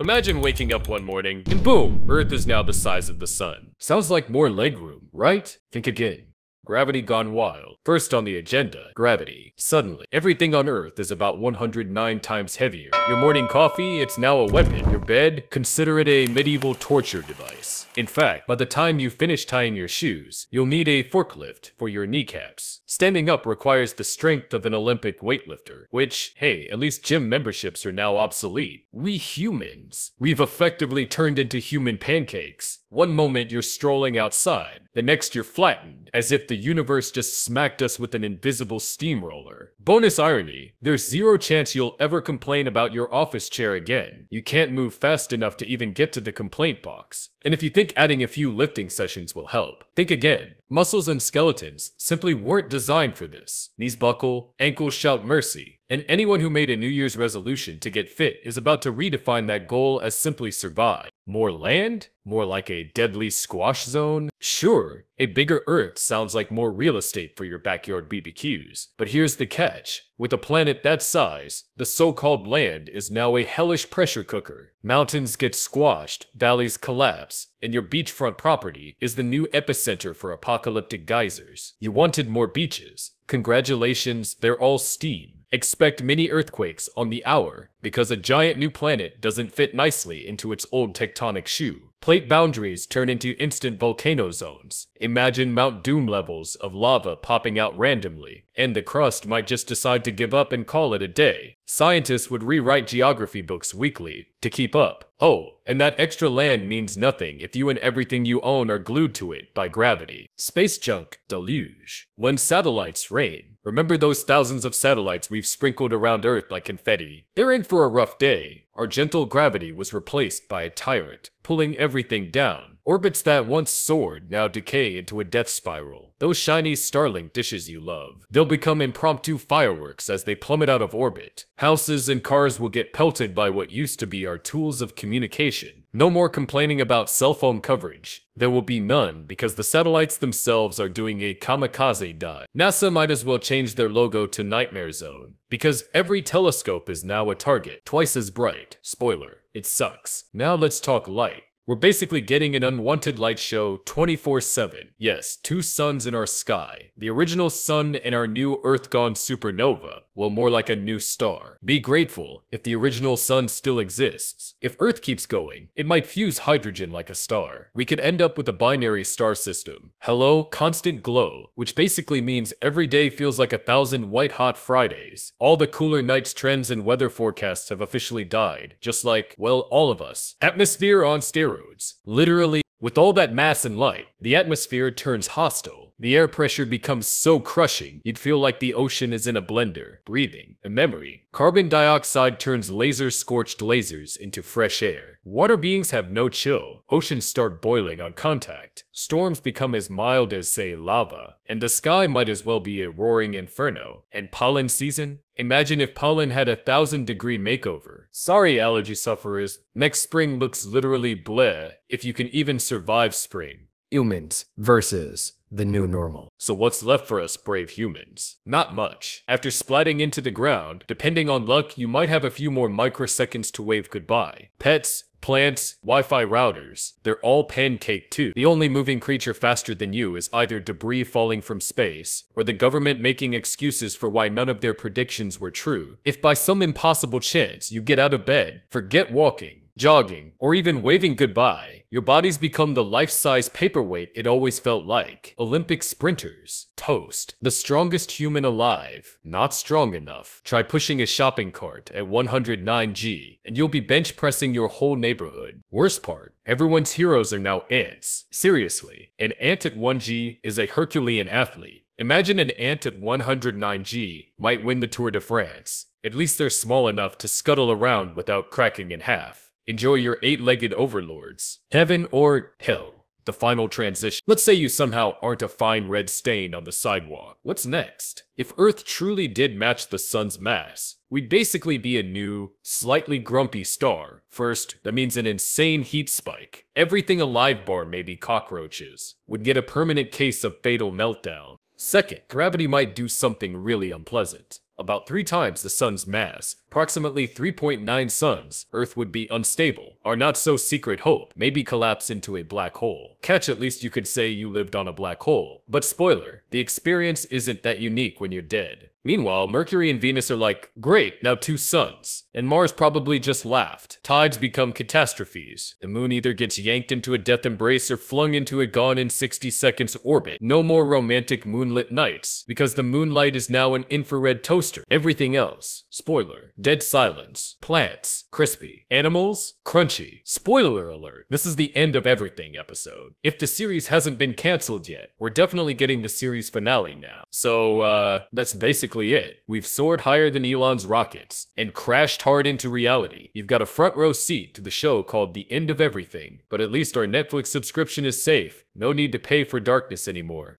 Imagine waking up one morning, and boom, Earth is now the size of the sun. Sounds like more legroom, right? Think again. Gravity gone wild. First on the agenda, gravity. Suddenly, everything on Earth is about 109 times heavier. Your morning coffee, it's now a weapon. Your bed, consider it a medieval torture device. In fact, by the time you finish tying your shoes, you'll need a forklift for your kneecaps. Standing up requires the strength of an Olympic weightlifter, which, hey, at least gym memberships are now obsolete. We humans, we've effectively turned into human pancakes. One moment you're strolling outside, the next you're flattened, as if the universe just smacked us with an invisible steamroller. Bonus irony, there's zero chance you'll ever complain about your office chair again. You can't move fast enough to even get to the complaint box. And if you think adding a few lifting sessions will help, think again. Muscles and skeletons simply weren't designed for this. Knees buckle, ankles shout mercy, and anyone who made a New Year's resolution to get fit is about to redefine that goal as simply survive. More land? More like a deadly squash zone? Sure, a bigger Earth sounds like more real estate for your backyard BBQs. But here's the catch. With a planet that size, the so-called land is now a hellish pressure cooker. Mountains get squashed, valleys collapse, and your beachfront property is the new epicenter for apocalyptic geysers. You wanted more beaches. Congratulations, they're all steam. Expect many earthquakes on the hour, because a giant new planet doesn't fit nicely into its old tectonic shoe. Plate boundaries turn into instant volcano zones. Imagine Mount Doom levels of lava popping out randomly, and the crust might just decide to give up and call it a day. Scientists would rewrite geography books weekly to keep up. Oh, and that extra land means nothing if you and everything you own are glued to it by gravity. Space junk deluge. When satellites rain, remember those thousands of satellites we've sprinkled around Earth like confetti? They're in for a rough day. Our gentle gravity was replaced by a tyrant, pulling everything down. Orbits that once soared now decay into a death spiral. Those shiny Starlink dishes you love, they'll become impromptu fireworks as they plummet out of orbit. Houses and cars will get pelted by what used to be our tools of communication. No more complaining about cell phone coverage. There will be none because the satellites themselves are doing a kamikaze dive. NASA might as well change their logo to Nightmare Zone, because every telescope is now a target, twice as bright. Spoiler, it sucks. Now let's talk light. We're basically getting an unwanted light show 24/7. Yes, two suns in our sky. The original sun and our new Earth-gone supernova. Well, more like a new star. Be grateful if the original sun still exists. If Earth keeps going, it might fuse hydrogen like a star. We could end up with a binary star system. Hello, constant glow, which basically means every day feels like 1,000 white-hot Fridays. All the cooler nights trends and weather forecasts have officially died, just like, well, all of us. Atmosphere on steroids. Literally, with all that mass and light, the atmosphere turns hostile. The air pressure becomes so crushing, you'd feel like the ocean is in a blender, breathing a memory. Carbon dioxide turns laser-scorched lasers into fresh air. Water beings have no chill. Oceans start boiling on contact. Storms become as mild as, say, lava. And the sky might as well be a roaring inferno. And pollen season? Imagine if pollen had a 1,000-degree makeover. Sorry, allergy sufferers. Next spring looks literally bleh, if you can even survive spring. Humans versus the new normal. So what's left for us brave humans? Not much. After splatting into the ground, depending on luck, you might have a few more microseconds to wave goodbye. Pets, plants, Wi-Fi routers, they're all pancake too. The only moving creature faster than you is either debris falling from space, or the government making excuses for why none of their predictions were true. If by some impossible chance you get out of bed, forget walking, jogging, or even waving goodbye, your body's become the life-size paperweight it always felt like. Olympic sprinters. Toast. The strongest human alive. Not strong enough. Try pushing a shopping cart at 109 G, and you'll be bench pressing your whole neighborhood. Worst part, everyone's heroes are now ants. Seriously, an ant at 1 G is a Herculean athlete. Imagine an ant at 109 G might win the Tour de France. At least they're small enough to scuttle around without cracking in half. Enjoy your eight-legged overlords. Heaven or hell, the final transition. Let's say you somehow aren't a fine red stain on the sidewalk. What's next? If Earth truly did match the sun's mass, we'd basically be a new, slightly grumpy star. First, that means an insane heat spike. Everything alive bar maybe cockroaches would get a permanent case of fatal meltdown. Second, gravity might do something really unpleasant. About 3 times the sun's mass, approximately 3.9 suns, Earth would be unstable. Our not-so-secret hope, maybe collapse into a black hole. Catch, at least you could say you lived on a black hole. But spoiler, the experience isn't that unique when you're dead. Meanwhile, Mercury and Venus are like, great, now two suns. And Mars probably just laughed. Tides become catastrophes. The moon either gets yanked into a death embrace or flung into a gone in 60 seconds orbit. No more romantic moonlit nights, because the moonlight is now an infrared toaster. Everything else, spoiler, dead silence. Plants, crispy. Animals, crunchy. Spoiler alert, this is the end of everything episode. If the series hasn't been cancelled yet, we're definitely getting the series finale now. So, that's basically it. We've soared higher than Elon's rockets, and crashed hard into reality. You've got a front row seat to the show called The End of Everything, but at least our Netflix subscription is safe. No need to pay for darkness anymore.